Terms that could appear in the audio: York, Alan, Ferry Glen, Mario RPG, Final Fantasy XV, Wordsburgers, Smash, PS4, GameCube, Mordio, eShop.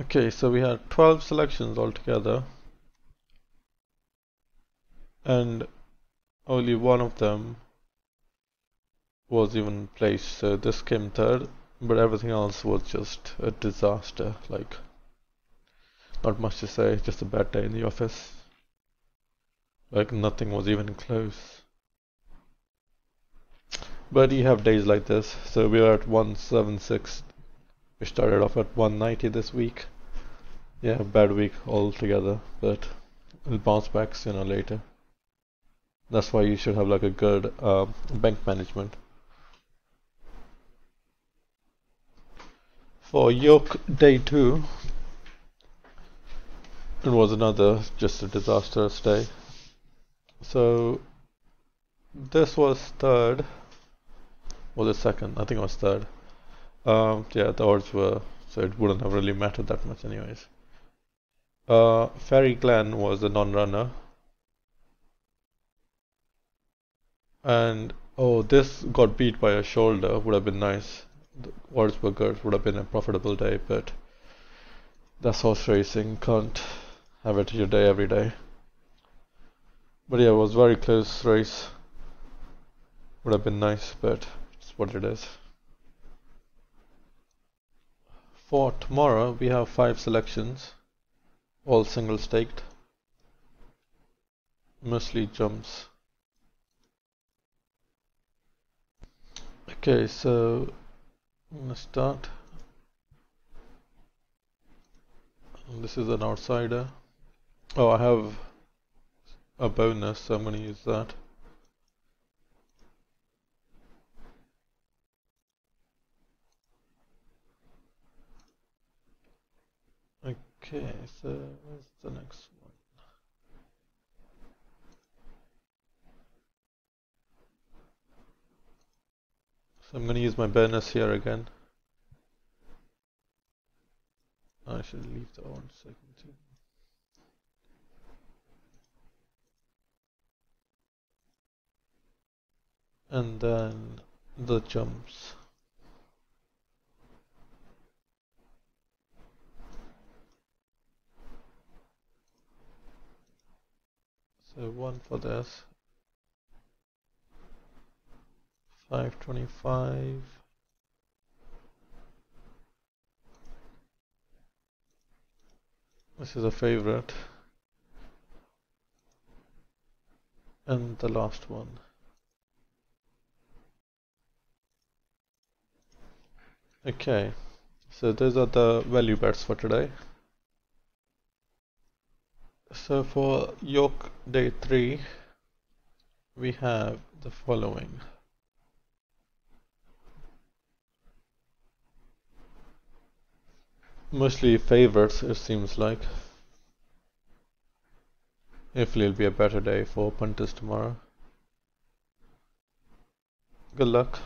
Okay, so we had 12 selections altogether, and only one of them was even placed, so this came third, but everything else was just a disaster. Like, not much to say, just a bad day in the office. Like, nothing was even close. But you have days like this, so we are at 176. We started off at 190 this week. Yeah, bad week altogether, but we'll bounce back sooner or later. That's why you should have like a good bank management. For York day 2, it was another just a disastrous day. So this was third, or the second, I think it was third. Yeah, the odds were, so it wouldn't have really mattered that much anyways. Ferry Glen was the non-runner. And, oh, this got beat by a shoulder, would have been nice. The Wordsburgers would have been a profitable day, but that's horse racing, can't have it your day every day. But yeah, it was very close race. Would have been nice, but it's what it is. For tomorrow, we have 5 selections, all single staked, mostly jumps. Okay, so I'm gonna start. This is an outsider. Oh, I have a bonus, so I'm gonna use that. Okay, so where's the next one? So I'm going to use my bonus here again. I should leave that on second too. And then the jumps. So one for this, 525, this is a favorite, and the last one. Okay, so those are the value bets for today. So for York day 3, we have the following. Mostly favorites, it seems like. Hopefully it'll be a better day for punters tomorrow. Good luck.